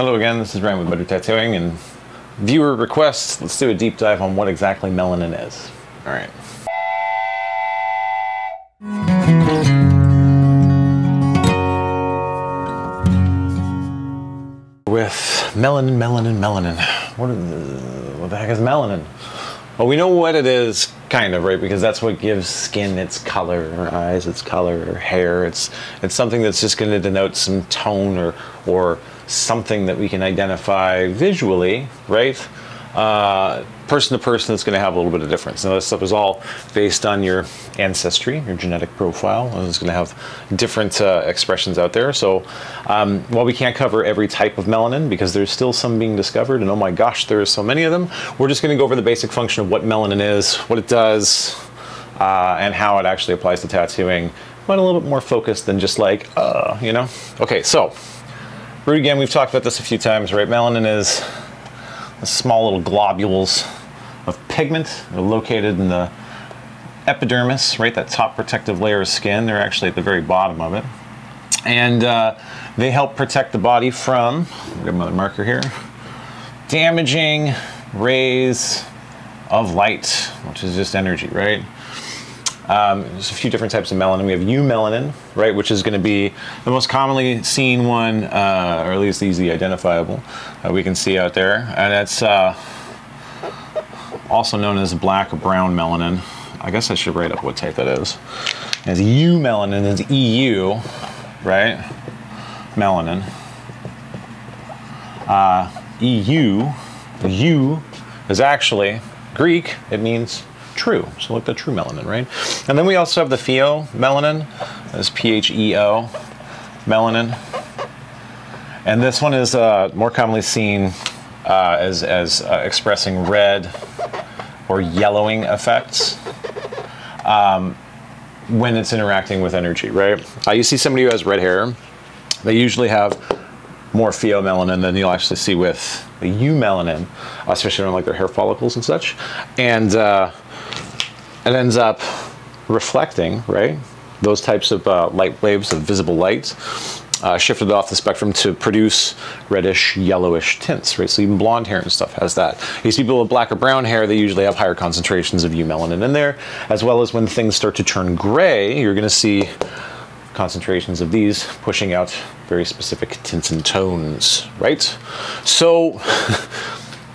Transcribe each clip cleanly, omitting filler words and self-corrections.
Hello again, this is Ryan with Better Tattooing, and viewer requests, let's do a deep dive on what exactly melanin is. All right. With melanin, what the heck is melanin? Well, we know what it is, kind of, right? Because that's what gives skin its color, or eyes its color, or hair. It's something that's just going to denote some tone or something that we can identify visually, right? Person to person, it's going to have a little bit of difference. Now, this stuff is all based on your ancestry, your genetic profile, and it's going to have different expressions out there. So while we can't cover every type of melanin, because there's still some being discovered, and oh my gosh, there are so many of them, we're just going to go over the basic function of what melanin is, what it does, and how it actually applies to tattooing, but a little bit more focused than just like, you know? Okay, so, root again, we've talked about this a few times, right? Melanin is the small little globules of pigment. They're located in the epidermis, right? That top protective layer of skin. They're actually at the very bottom of it. And they help protect the body from, I've got another marker here, damaging rays of light, which is just energy, right? There's a few different types of melanin. We have eumelanin, right, which is going to be the most commonly seen one, or at least easily identifiable, we can see out there. And that's also known as black or brown melanin. I guess I should write up what type that is. As eumelanin is EU, right, melanin. EU, U is actually Greek, it means true. So look at true melanin, right? And then we also have the pheomelanin. That's P-H-E-O melanin. And this one is more commonly seen as expressing red or yellowing effects when it's interacting with energy, right? You see somebody who has red hair, they usually have more pheomelanin than you'll actually see with the eumelanin, especially on like their hair follicles and such. And it ends up reflecting, right? Those types of light waves of visible light shifted off the spectrum to produce reddish, yellowish tints, right? So even blonde hair and stuff has that. You see people with black or brown hair, they usually have higher concentrations of eumelanin in there, as well as when things start to turn gray, you're gonna see concentrations of these pushing out very specific tints and tones, right? So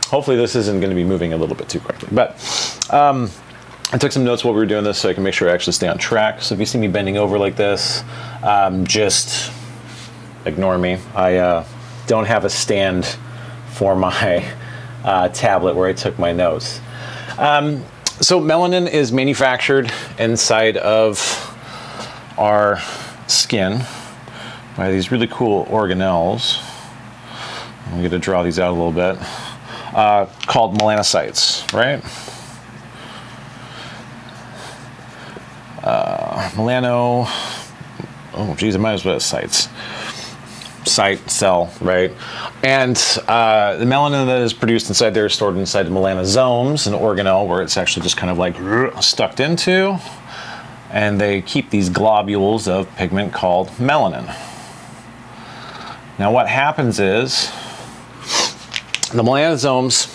hopefully this isn't gonna be moving a little bit too quickly, but I took some notes while we were doing this so I can make sure I actually stay on track. So if you see me bending over like this, just ignore me. I don't have a stand for my tablet where I took my notes. So melanin is manufactured inside of our skin by these really cool organelles. I'm gonna draw these out a little bit, called melanocytes, right? Site, cell, right? And the melanin that is produced inside there is stored inside the melanosomes, an organelle where it's actually just kind of like stuck into, and they keep these globules of pigment called melanin. Now what happens is the melanosomes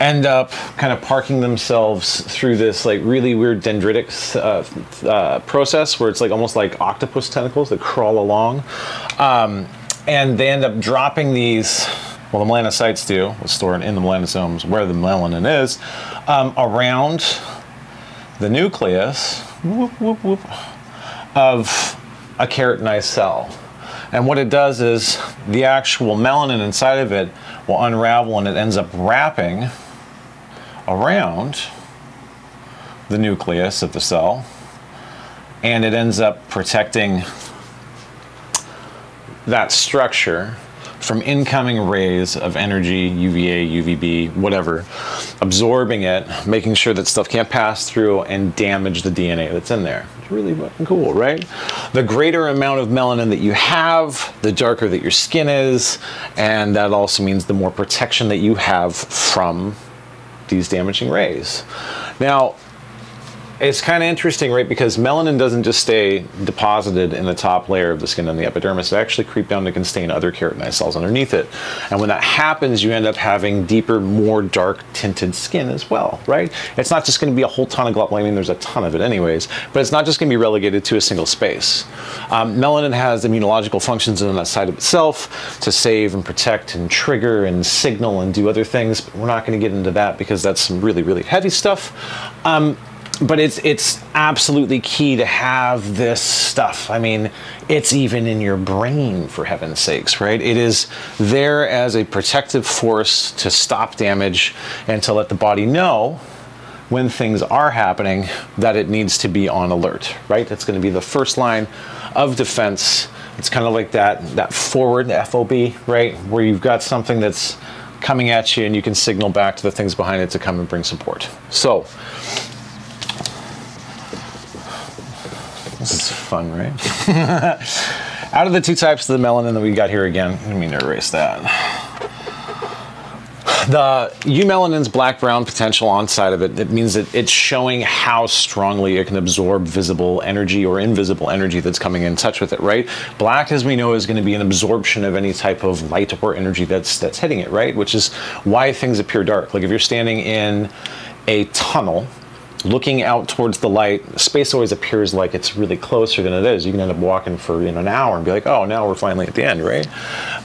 end up kind of parking themselves through this like really weird dendritic process where it's like almost like octopus tentacles that crawl along. And they end up dropping these, well, the melanocytes do, it's stored in the melanosomes where the melanin is, around the nucleus of a keratinized cell. And what it does is the actual melanin inside of it will unravel and it ends up wrapping around the nucleus of the cell, and it ends up protecting that structure from incoming rays of energy, UVA, UVB, whatever, absorbing it, making sure that stuff can't pass through and damage the DNA that's in there. It's really fucking cool, right? The greater amount of melanin that you have, the darker that your skin is, and that also means the more protection that you have from these damaging rays. Now, It's kind of interesting, right? Because melanin doesn't just stay deposited in the top layer of the skin on the epidermis. It actually creeps down and can stain other keratinized cells underneath it. And when that happens, you end up having deeper, more dark tinted skin as well, right? It's not just going to be a whole ton of globulin. I mean, there's a ton of it anyways, but it's not just going to be relegated to a single space. Melanin has immunological functions in that side of itself to save and protect and trigger and signal and do other things. But we're not going to get into that because that's some really, really heavy stuff. But it's absolutely key to have this stuff. I mean, it's even in your brain, for heaven's sakes, right? It is there as a protective force to stop damage and to let the body know when things are happening that it needs to be on alert, right? That's going to be the first line of defense. It's kind of like that forward FOB, right? Where you've got something that's coming at you and you can signal back to the things behind it to come and bring support. So, this is fun, right? Out of the two types of the melanin that we got here again, I mean to erase that. The eumelanin's black-brown potential on side of it, it means that it's showing how strongly it can absorb visible energy or invisible energy that's coming in touch with it, right? Black, as we know, is going to be an absorption of any type of light or energy that's hitting it, right? Which is why things appear dark. Like if you're standing in a tunnel, looking out towards the light, space always appears like it's really closer than it is. You can end up walking for an hour and be like, oh, now we're finally at the end, right?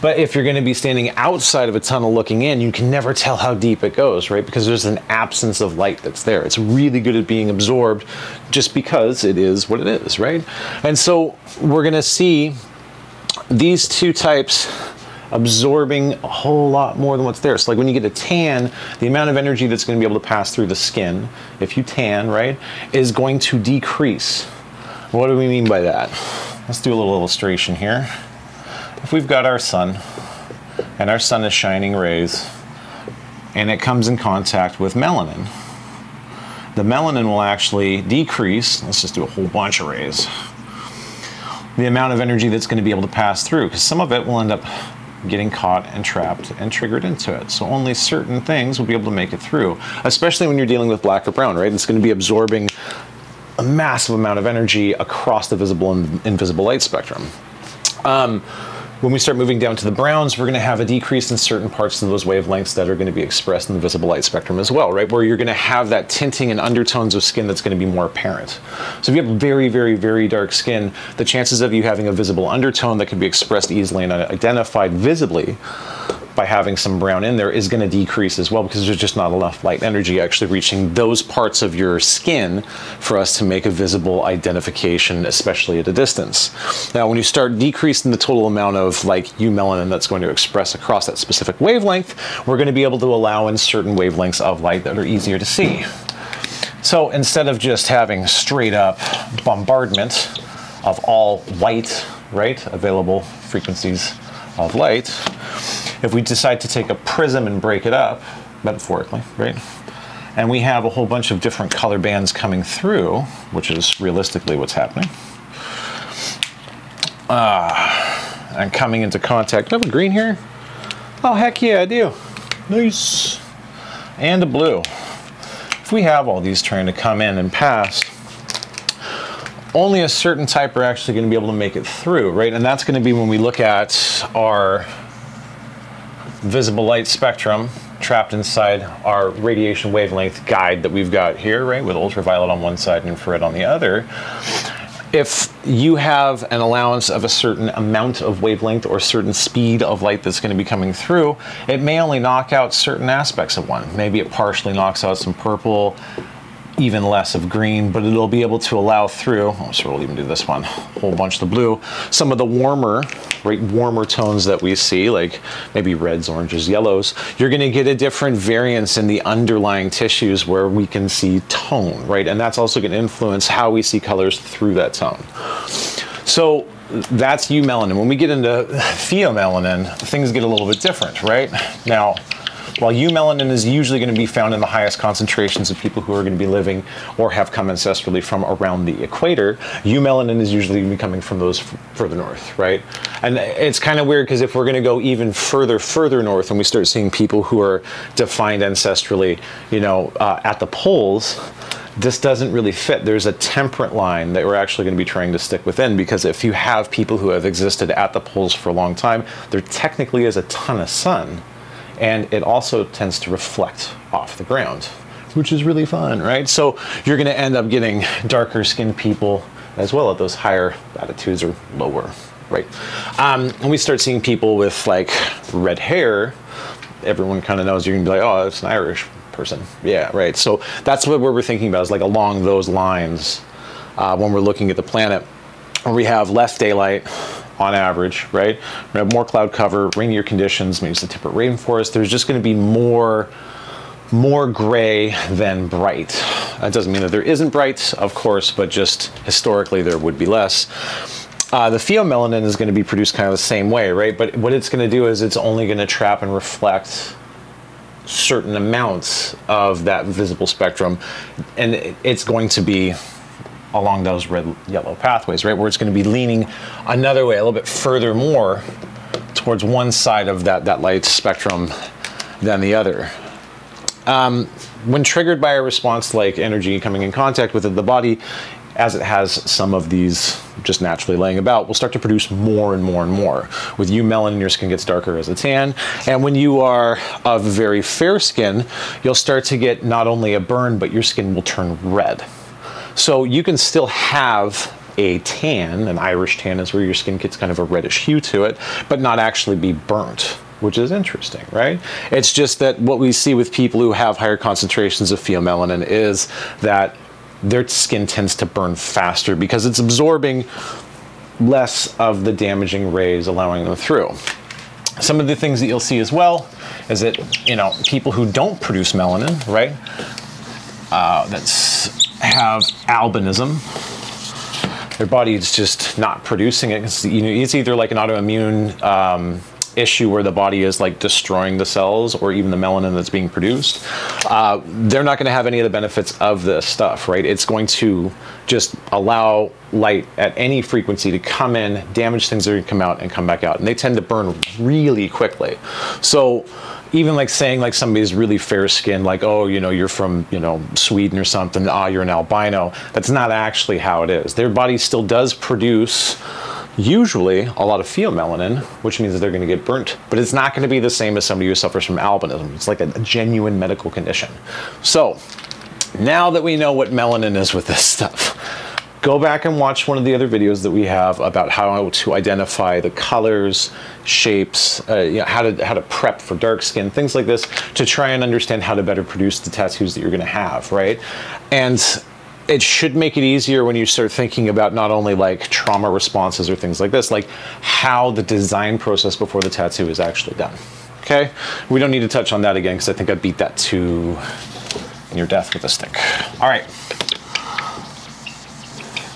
But if you're going to be standing outside of a tunnel looking in, you can never tell how deep it goes, right? Because there's an absence of light that's there. It's really good at being absorbed just because it is what it is, right? And so we're going to see these two types absorbing a whole lot more than what's there. So like when you get a tan, the amount of energy that's going to be able to pass through the skin, if you tan, right, is going to decrease. What do we mean by that? Let's do a little illustration here. If we've got our sun, and our sun is shining rays, and it comes in contact with melanin, the melanin will actually decrease. Let's just do a whole bunch of rays. The amount of energy that's going to be able to pass through, because some of it will end up getting caught and trapped and triggered into it. So only certain things will be able to make it through, especially when you're dealing with black or brown, right? It's going to be absorbing a massive amount of energy across the visible and invisible light spectrum. When we start moving down to the browns, we're going to have a decrease in certain parts of those wavelengths that are going to be expressed in the visible light spectrum as well, right? Where you're going to have that tinting and undertones of skin that's going to be more apparent. So if you have very, very, very dark skin, the chances of you having a visible undertone that can be expressed easily and identified visibly by having some brown in there is going to decrease as well, because there's just not enough light energy actually reaching those parts of your skin for us to make a visible identification, especially at a distance. Now, when you start decreasing the total amount of eumelanin that's going to express across that specific wavelength, we're going to be able to allow in certain wavelengths of light that are easier to see. So instead of just having straight up bombardment of all white, right, available frequencies of light, if we decide to take a prism and break it up, metaphorically, right, and we have a whole bunch of different color bands coming through, which is realistically what's happening, and coming into contact. Do I have a green here? Oh, heck yeah, I do. Nice. And a blue. If we have all these trying to come in and pass, only a certain type are actually going to be able to make it through, right? And that's going to be when we look at our visible light spectrum trapped inside our radiation wavelength guide that we've got here, right? With ultraviolet on one side and infrared on the other. If you have an allowance of a certain amount of wavelength or certain speed of light that's going to be coming through, it may only knock out certain aspects of one. Maybe it partially knocks out some purple, even less of green, but it'll be able to allow through, oh, so we'll even do this one, a whole bunch of the blue, some of the warmer, right, warmer tones that we see, like maybe reds, oranges, yellows. You're gonna get a different variance in the underlying tissues where we can see tone, right? And that's also gonna influence how we see colors through that tone. So that's eumelanin. When we get into pheomelanin, things get a little bit different, right? Now, while eumelanin is usually going to be found in the highest concentrations of people who are going to be living or have come ancestrally from around the equator, eumelanin is usually going to be coming from those further north, right? And it's kind of weird because if we're going to go even further north and we start seeing people who are defined ancestrally, you know, at the poles, this doesn't really fit. There's a temperate line that we're actually going to be trying to stick within, because if you have people who have existed at the poles for a long time, there technically is a ton of sun, and it also tends to reflect off the ground, which is really fun, right? So you're going to end up getting darker skinned people as well at those higher latitudes or lower, right? When we start seeing people with like red hair, everyone kind of knows, you're going to be like, oh, it's an Irish person. Yeah, right. So that's what we're thinking about, is like along those lines when we're looking at the planet, where we have less daylight on average, right? We have more cloud cover, rainier conditions, maybe it's a temperate rainforest. There's just going to be more gray than bright. That doesn't mean that there isn't bright, of course, but just historically there would be less. The pheomelanin is going to be produced kind of the same way, right? But what it's going to do is it's only going to trap and reflect certain amounts of that visible spectrum, and it's going to be along those red yellow pathways, right, where it's going to be leaning another way, a little bit further more towards one side of that light spectrum than the other. When triggered by a response like energy coming in contact with the body, as it has some of these just naturally laying about, will start to produce more and more and more. With eumelanin, your skin gets darker as a tan. And when you are of very fair skin, you'll start to get not only a burn, but your skin will turn red. So you can still have a tan. An Irish tan is where your skin gets kind of a reddish hue to it, but not actually be burnt, which is interesting, right? It's just that what we see with people who have higher concentrations of pheomelanin is that their skin tends to burn faster because it's absorbing less of the damaging rays, allowing them through. Some of the things that you'll see as well is that, you know, people who don't produce melanin, right, have albinism, their body is just not producing it. It's, you know, it's either like an autoimmune issue where the body is like destroying the cells or even the melanin that's being produced. They're not going to have any of the benefits of this stuff, right? It's going to just allow light at any frequency to come in, damage things that are going to come out and come back out. And they tend to burn really quickly. So even like saying like somebody's really fair skinned, like, oh, you know, you're from, you know, Sweden or something, ah, you're an albino. That's not actually how it is. Their body still does produce usually a lot of pheomelanin, which means that they're going to get burnt, but it's not going to be the same as somebody who suffers from albinism. It's like a genuine medical condition. So now that we know what melanin is with this stuff, go back and watch one of the other videos that we have about how to identify the colors, shapes, you know, how to prep for dark skin, things like this, to try and understand how to better produce the tattoos that you're going to have, right? And it should make it easier when you start thinking about not only like trauma responses or things like this, like how the design process before the tattoo is actually done. Okay? We don't need to touch on that again because I think I beat that to your death with a stick. All right.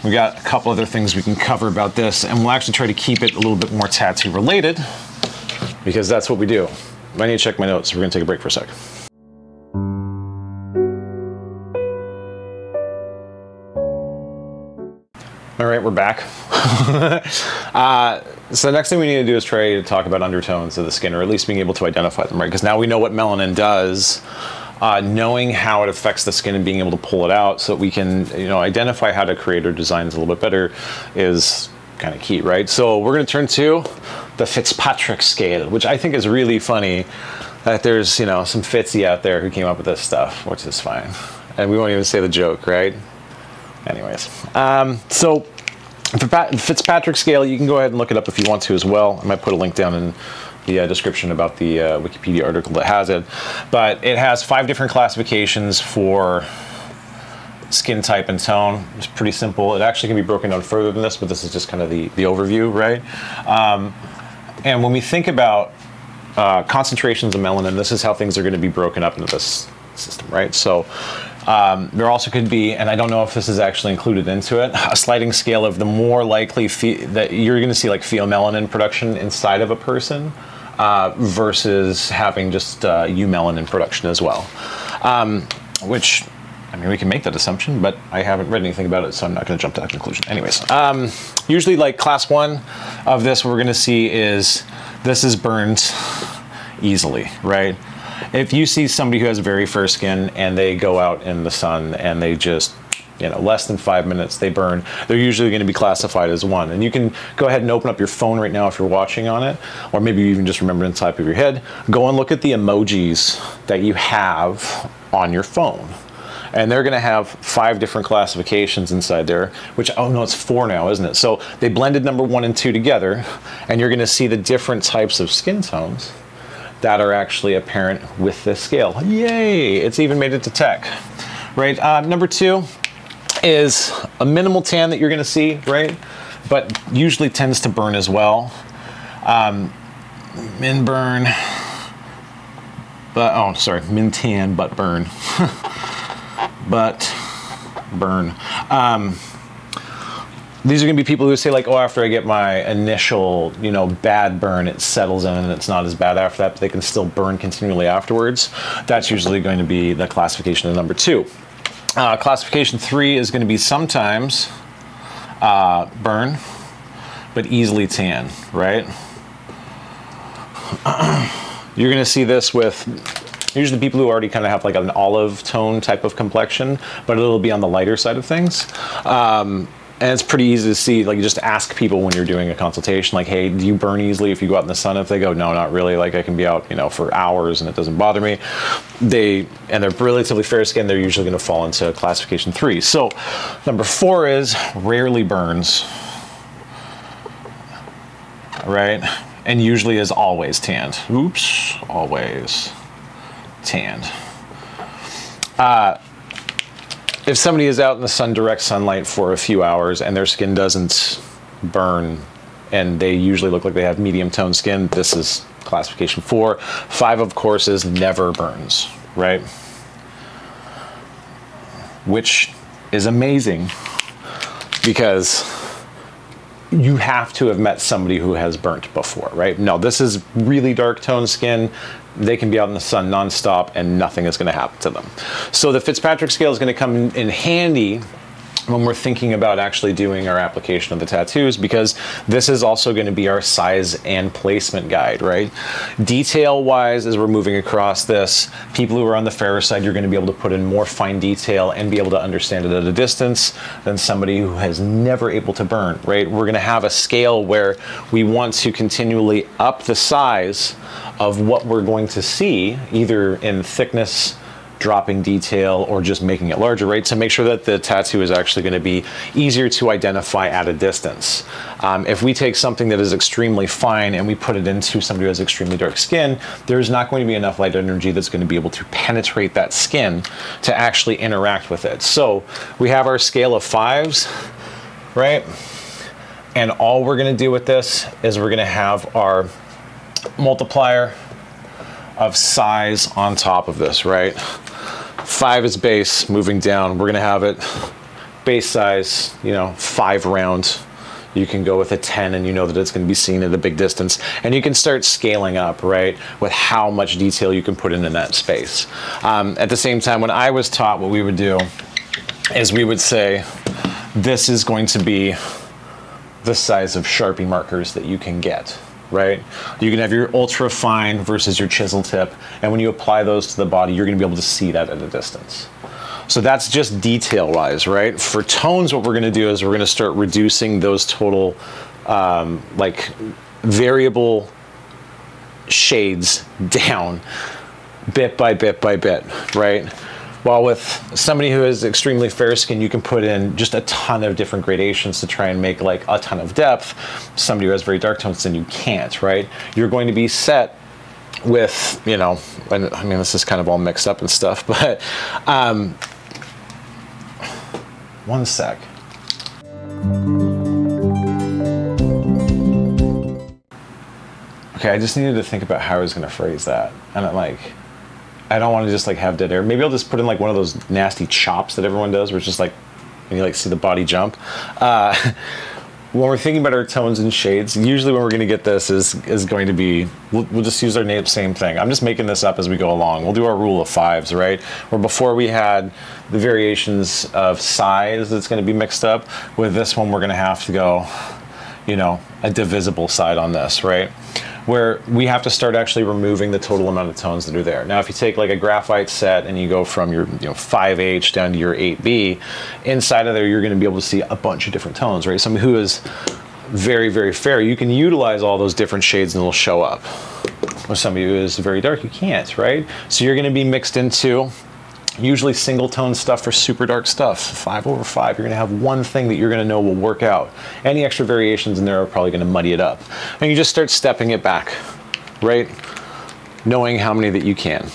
We got a couple other things we can cover about this, and we'll actually try to keep it a little bit more tattoo related because that's what we do. I need to check my notes. We're going to take a break for a sec. All right, we're back. So the next thing we need to do is try to talk about undertones of the skin, or at least being able to identify them, right? Because now we know what melanin does, knowing how it affects the skin and being able to pull it out so that we can, you know, identify how to create our designs a little bit better is kind of key, right? So we're going to turn to the Fitzpatrick scale, which I think is really funny that there's, you know, some Fitzy out there who came up with this stuff, which is fine. And we won't even say the joke, right? Anyways, so Fitzpatrick scale, you can go ahead and look it up if you want to as well. I might put a link down in the description about the Wikipedia article that has it. But it has 5 different classifications for skin type and tone. It's pretty simple. It actually can be broken down further than this, but this is just kind of the overview, right? And when we think about concentrations of melanin, this is how things are going to be broken up into this system, right? So there also could be, and I don't know if this is actually included into it, a sliding scale of the more likely that you're going to see like pheomelanin production inside of a person versus having just eumelanin production as well. Which, I mean, we can make that assumption, but I haven't read anything about it, so I'm not going to jump to that conclusion. Anyways, usually like class 1 of this, what we're going to see is this is burned easily, right? If you see somebody who has very fair skin and they go out in the sun and they just, you know, less than 5 minutes they burn, they're usually going to be classified as one. And you can go ahead and open up your phone right now if you're watching on it, or maybe you even just remember in the top of your head, go and look at the emojis that you have on your phone. And they're going to have 5 different classifications inside there, which, oh no, it's 4 now, isn't it? So they blended number 1 and 2 together, and you're going to see the different types of skin tones that are actually apparent with this scale. Yay, it's even made it to tech, right? Number 2 is a minimal tan that you're going to see, right? But usually tends to burn as well. Min burn, but, oh, sorry, min tan, but burn. But burn. These are gonna be people who say like, oh, after I get my initial, you know, bad burn, it settles in and it's not as bad after that, but they can still burn continually afterwards. That's usually going to be the classification of number 2. Classification 3 is gonna be sometimes burn, but easily tan, right? You're gonna see this with usually people who already kind of have like an olive tone type of complexion, but it'll be on the lighter side of things. And it's pretty easy to see, like you just ask people when you're doing a consultation, like, hey, do you burn easily if you go out in the sun? If they go, no, not really, like I can be out, you know, for hours and it doesn't bother me. And they're relatively fair skinned, they're usually gonna fall into classification 3. So number 4 is rarely burns, right? And usually is always tanned. Oops, always tanned. If somebody is out in the sun, direct sunlight for a few hours, and their skin doesn't burn, and they usually look like they have medium toned skin, this is classification 4. 5, of course, is never burns, right? Which is amazing because you have to have met somebody who has burnt before, right? No, this is really dark toned skin. They can be out in the sun nonstop and nothing is gonna happen to them. So the Fitzpatrick scale is gonna come in handy when we're thinking about actually doing our application of the tattoos, because this is also gonna be our size and placement guide, right? Detail-wise, as we're moving across this, people who are on the fairer side, you're gonna be able to put in more fine detail and be able to understand it at a distance than somebody who has never able to burn, right? We're gonna have a scale where we want to continually up the size of what we're going to see, either in thickness, dropping detail, or just making it larger, right? So make sure that the tattoo is actually gonna be easier to identify at a distance. If we take something that is extremely fine and we put it into somebody who has extremely dark skin, there's not going to be enough light energy that's gonna be able to penetrate that skin to actually interact with it. So we have our scale of 5s, right? And all we're gonna do with this is we're gonna have our multiplier of size on top of this, right? 5 is base, moving down, we're gonna have it base size, you know, 5 round. You can go with a 10 and you know that it's gonna be seen at a big distance. And you can start scaling up, right, with how much detail you can put in that space. At the same time, when I was taught, what we would do is we would say, this is going to be the size of Sharpie markers that you can get, right? You can have your ultra fine versus your chisel tip, and when you apply those to the body, you're gonna be able to see that at a distance. So that's just detail-wise, right? For tones, what we're gonna do is we're gonna start reducing those total, like, variable shades down, bit by bit by bit, right? While with somebody who is extremely fair skin, you can put in just a ton of different gradations to try and make like a ton of depth. Somebody who has very dark tones, then you can't, right? You're going to be set with, you know, and I mean, this is kind of all mixed up and stuff, but one sec. Okay, I just needed to think about how I was gonna phrase that. And I'm like, I don't want to just like have dead air. Maybe I'll just put in like one of those nasty chops that everyone does, where it's just like, when you like see the body jump. When we're thinking about our tones and shades, usually when we're going to get this is going to be, we'll just use our same thing. I'm just making this up as we go along. We'll do our rule of 5s, right? Where before we had the variations of size that's going to be mixed up. With this one, we're going to have to go, you know, a divisible side on this, right? where we have to start actually removing the total amount of tones that are there. Now, if you take like a graphite set and you go from your 5H down to your 8B, inside of there, you're going to be able to see a bunch of different tones, right? Somebody who is very, very fair, you can utilize all those different shades and it'll show up. With somebody who is very dark, you can't, right? So you're going to be mixed into usually single tone stuff or super dark stuff. 5/5, you're gonna have one thing that you're gonna know will work out. Any extra variations in there are probably gonna muddy it up. And you just start stepping it back, right? Knowing how many that you can.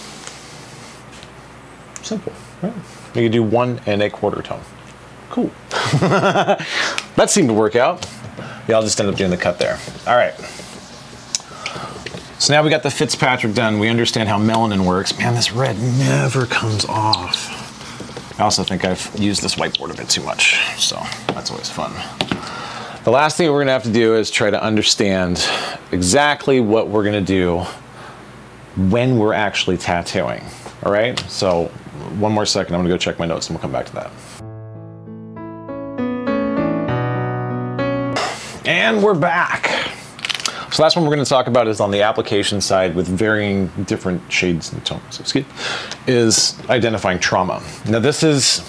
Simple, right? You can do 1 and a quarter tone. Cool. That seemed to work out. Yeah, I'll just end up doing the cut there. All right. So now we got the Fitzpatrick done. We understand how melanin works. Man, this red never comes off. I also think I've used this whiteboard a bit too much, so that's always fun. The last thing we're gonna have to do is try to understand exactly what we're gonna do when we're actually tattooing, all right? So one more second, I'm gonna go check my notes and we'll come back to that. And we're back. So last one we're going to talk about is on the application side with varying different shades and tones, is identifying trauma. Now this is,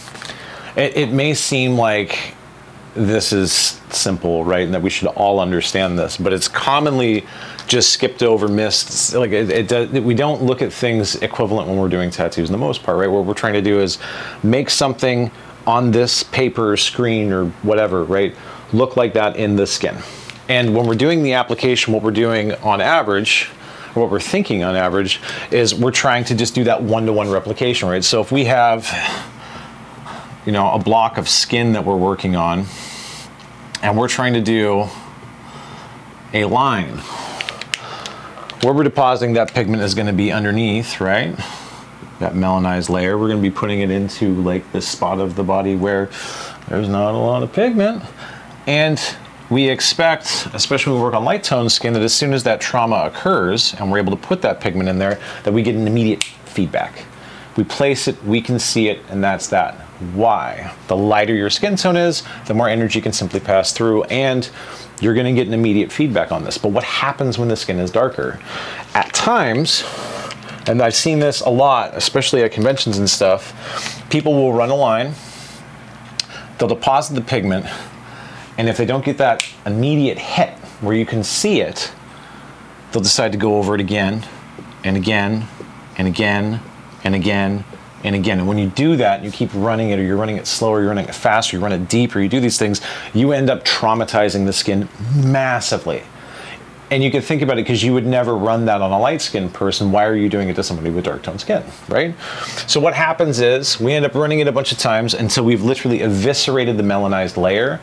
it may seem like this is simple, right? And that we should all understand this, but it's commonly just skipped over, missed. Like we don't look at things equivalent when we're doing tattoos in the most part, right? What we're trying to do is make something on this paper screen or whatever, right? Look like that in the skin. And when we're doing the application, what we're doing on average, or what we're thinking on average, is we're trying to just do that one-to-one replication, right? So if we have, you know, a block of skin that we're working on, and we're trying to do a line, where we're depositing that pigment is gonna be underneath, right? That melanized layer, we're gonna be putting it into like this spot of the body where there's not a lot of pigment. And we expect, especially when we work on light tone skin, that as soon as that trauma occurs and we're able to put that pigment in there, that we get an immediate feedback. We place it, we can see it, and that's that. Why? The lighter your skin tone is, the more energy can simply pass through, and you're gonna get an immediate feedback on this. But what happens when the skin is darker? At times, and I've seen this a lot, especially at conventions and stuff, people will run a line, they'll deposit the pigment, and if they don't get that immediate hit where you can see it, they'll decide to go over it again and again and again and again and again. And when you do that, you keep running it, or you're running it slower, you're running it faster, you run it deeper, you do these things, you end up traumatizing the skin massively. And you can think about it, because you would never run that on a light skinned person. Why are you doing it to somebody with dark toned skin, right? So what happens is we end up running it a bunch of times until we've literally eviscerated the melanized layer,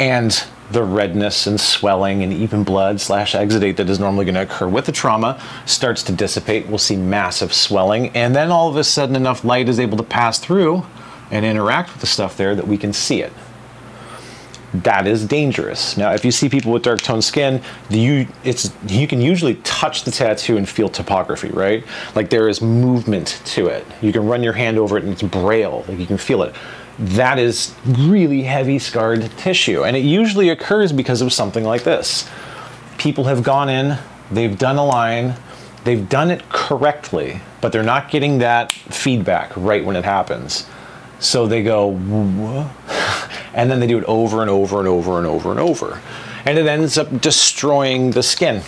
and the redness and swelling and even blood / exudate that is normally gonna occur with the trauma starts to dissipate. We'll see massive swelling, and then all of a sudden enough light is able to pass through and interact with the stuff there that we can see it. That is dangerous. Now, if you see people with dark toned skin, you can usually touch the tattoo and feel topography, right? Like there is movement to it. You can run your hand over it and it's braille, like you can feel it. That is really heavy scarred tissue. And it usually occurs because of something like this. People have gone in, they've done a line, they've done it correctly, but they're not getting that feedback right when it happens. So they go, whoa, and then they do it over and over and over and over and over. And it ends up destroying the skin.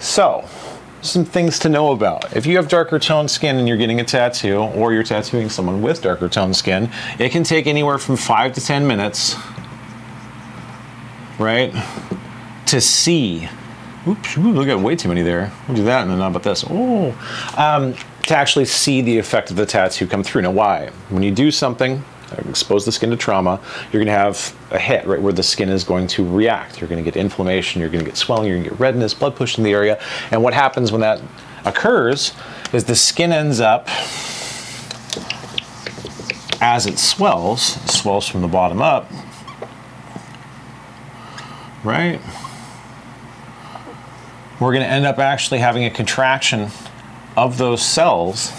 So, some things to know about. If you have darker toned skin and you're getting a tattoo, or you're tattooing someone with darker toned skin, it can take anywhere from 5 to 10 minutes, right, to see. Oops, look at way too many there. We'll do that and then not about this. Oh, to actually see the effect of the tattoo come through. Now, why? When you do something, expose the skin to trauma, you're gonna have a hit, right, where the skin is going to react. You're gonna get inflammation, you're gonna get swelling, you're gonna get redness, blood push in the area. And what happens when that occurs is the skin ends up, as it swells from the bottom up, right? We're gonna end up actually having a contraction of those cells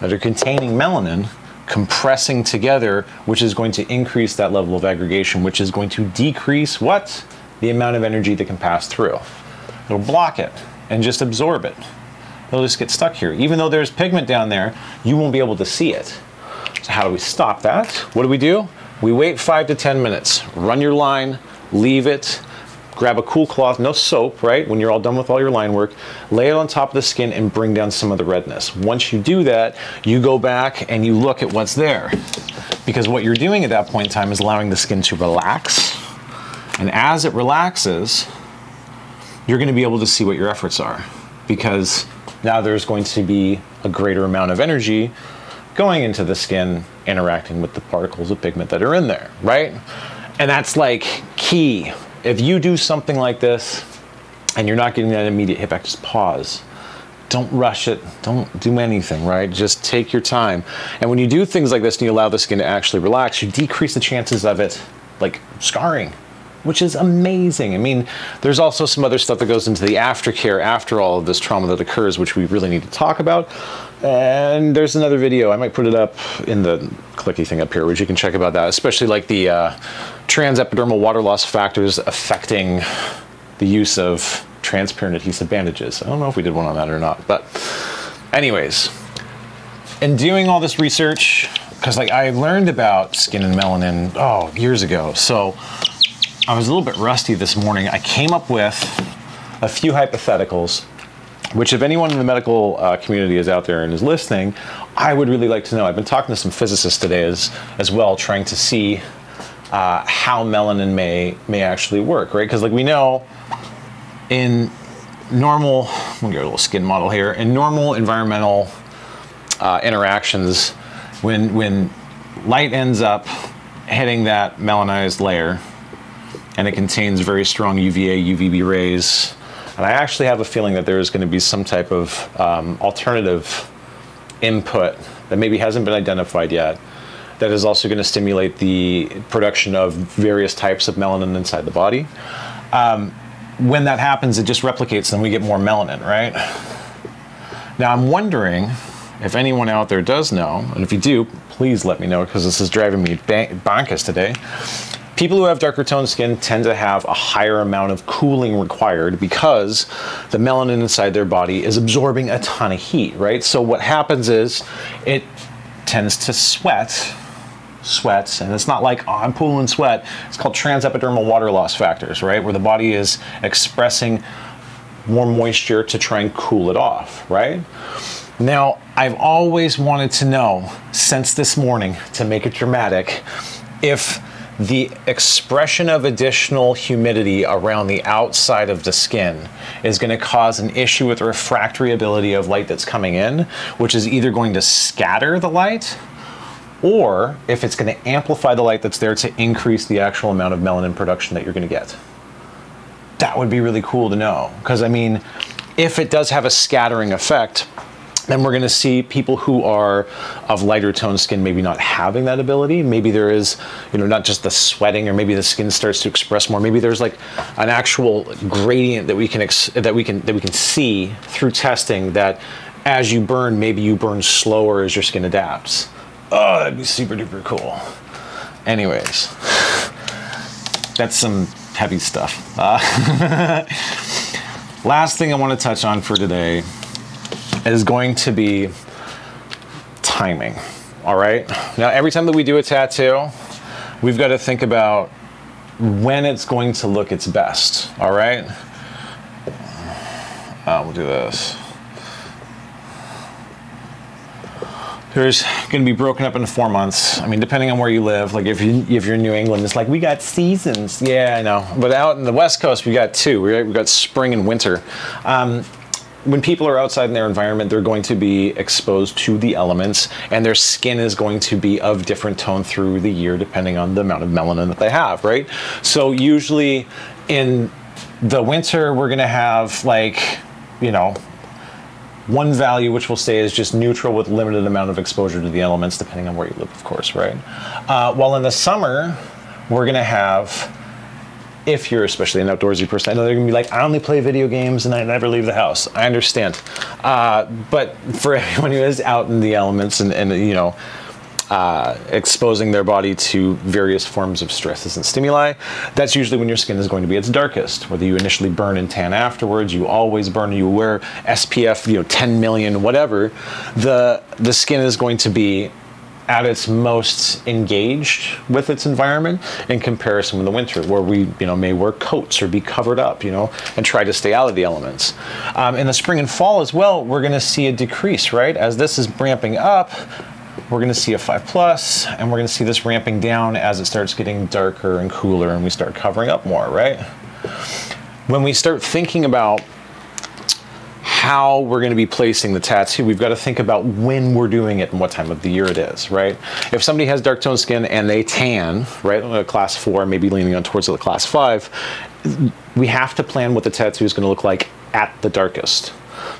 that are containing melanin compressing together, which is going to increase that level of aggregation, which is going to decrease what? The amount of energy that can pass through. It'll block it and just absorb it. They'll just get stuck here. Even though there's pigment down there, you won't be able to see it. So how do we stop that? What do? We wait 5 to 10 minutes. Run your line, leave it, grab a cool cloth, no soap, right? When you're all done with all your line work, lay it on top of the skin and bring down some of the redness. Once you do that, you go back and you look at what's there. Because what you're doing at that point in time is allowing the skin to relax. And as it relaxes, you're gonna be able to see what your efforts are, because now there's going to be a greater amount of energy going into the skin, interacting with the particles of pigment that are in there, right? And that's like key. If you do something like this and you're not getting that immediate hit back, just pause. Don't rush it, don't do anything, right? Just take your time. And when you do things like this and you allow the skin to actually relax, you decrease the chances of it like scarring, which is amazing. I mean, there's also some other stuff that goes into the aftercare after all of this trauma that occurs, which we really need to talk about. And there's another video, I might put it up in the clicky thing up here, which you can check about that, especially like the transepidermal water loss factors affecting the use of transparent adhesive bandages. I don't know if we did one on that or not, but anyways, in doing all this research, because like I learned about skin and melanin, oh, years ago. So I was a little bit rusty this morning. I came up with a few hypotheticals, which if anyone in the medical community is out there and is listening, I would really like to know. I've been talking to some physicists today as well, trying to see how melanin may actually work, right? Because like we know in normal, I'm gonna get a little skin model here, in normal environmental interactions, when light ends up hitting that melanized layer, and it contains very strong UVA, UVB rays. And I actually have a feeling that there is going to be some type of alternative input that maybe hasn't been identified yet that is also going to stimulate the production of various types of melanin inside the body. When that happens, it just replicates and we get more melanin, right? Now I'm wondering if anyone out there does know, and if you do, please let me know, because this is driving me bonkers today. People who have darker toned skin tend to have a higher amount of cooling required because the melanin inside their body is absorbing a ton of heat, right? So what happens is it tends to sweat, and it's not like, oh, I'm pooling sweat. It's called transepidermal water loss factors, right? Where the body is expressing more moisture to try and cool it off, right? Now, I've always wanted to know, since this morning, to make it dramatic, if the expression of additional humidity around the outside of the skin is going to cause an issue with the refractory ability of light that's coming in, which is either going to scatter the light or if it's going to amplify the light that's there to increase the actual amount of melanin production that you're going to get. That would be really cool to know, because I mean, if it does have a scattering effect, then we're gonna see people who are of lighter toned skin maybe not having that ability. Maybe there is, you know, not just the sweating, or maybe the skin starts to express more. Maybe there's like an actual gradient that we can see through testing that as you burn, maybe you burn slower as your skin adapts. Oh, that'd be super duper cool. Anyways, that's some heavy stuff. Last thing I wanna touch on for today is going to be timing, all right? Now, every time that we do a tattoo, we've got to think about when it's going to look its best, all right? We'll do this. There's gonna be broken up into 4 months. I mean, depending on where you live, like if you're in New England, it's like, we got seasons. Yeah, I know. But out in the West Coast, we got two, right? We got spring and winter. When people are outside in their environment, they're going to be exposed to the elements, and their skin is going to be of different tone through the year depending on the amount of melanin that they have, right? So usually in the winter, we're gonna have like, you know, one value which we'll say is just neutral with limited amount of exposure to the elements depending on where you live, of course, right? While in the summer, we're gonna have, if you're especially an outdoorsy person, I know they're gonna be like, I only play video games and I never leave the house. I understand. But for everyone who is out in the elements and you know, exposing their body to various forms of stresses and stimuli. That's usually when your skin is going to be its darkest. Whether you initially burn and tan afterwards, you always burn, you wear SPF, 10 million, whatever, the skin is going to be at its most engaged with its environment in comparison with the winter, where we may wear coats or be covered up, and try to stay out of the elements. In the spring and fall as well, we're gonna see a decrease, right? As this is ramping up, we're gonna see a 5+, and we're gonna see this ramping down as it starts getting darker and cooler and we start covering up more, right? When we start thinking about how we're going to be placing the tattoo, we've got to think about when we're doing it and what time of the year it is, right? If somebody has dark toned skin and they tan, right, a class 4, maybe leaning on towards a class 5, we have to plan what the tattoo is going to look like at the darkest.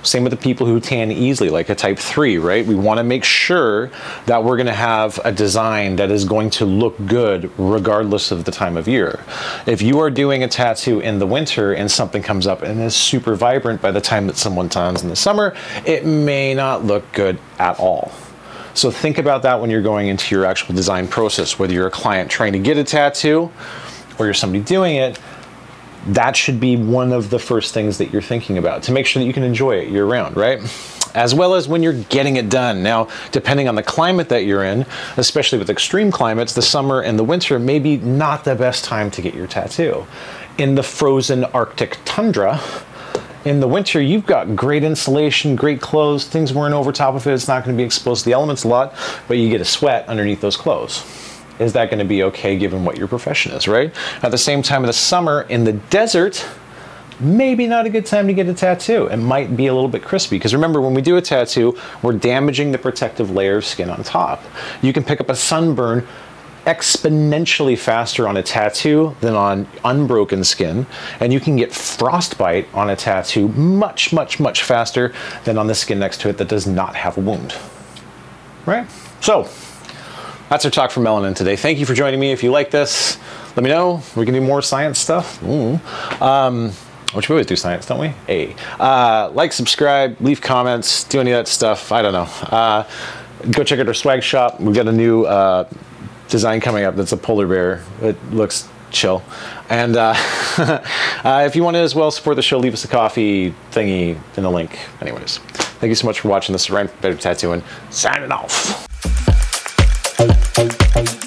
Same with the people who tan easily, like a type 3, right? We want to make sure that we're going to have a design that is going to look good regardless of the time of year. If you are doing a tattoo in the winter and something comes up and is super vibrant by the time that someone tans in the summer, it may not look good at all. So think about that when you're going into your actual design process, whether you're a client trying to get a tattoo or you're somebody doing it. That should be one of the first things that you're thinking about to make sure that you can enjoy it year round, right? As well as when you're getting it done. Now, depending on the climate that you're in, especially with extreme climates, the summer and the winter may be not the best time to get your tattoo. In the frozen Arctic tundra, in the winter, you've got great insulation, great clothes, things weren't over top of it, it's not gonna be exposed to the elements a lot, but you get a sweat underneath those clothes. Is that going to be okay given what your profession is, right? At the same time in the summer, in the desert, maybe not a good time to get a tattoo. It might be a little bit crispy, because remember, when we do a tattoo, we're damaging the protective layer of skin on top. You can pick up a sunburn exponentially faster on a tattoo than on unbroken skin, and you can get frostbite on a tattoo much, much, much faster than on the skin next to it that does not have a wound, right? So, that's our talk from Melanin today. Thank you for joining me. If you like this, let me know. We can do more science stuff. Which we always do science, don't we? Hey, like, subscribe, leave comments, do any of that stuff. I don't know. Go check out our swag shop. We've got a new design coming up that's a polar bear. It looks chill. And if you want to as well support the show, leave us a coffee thingy in the link. Anyways, thank you so much for watching this. Ryan from Better Tattooing, signing off. Hey, hey, hey.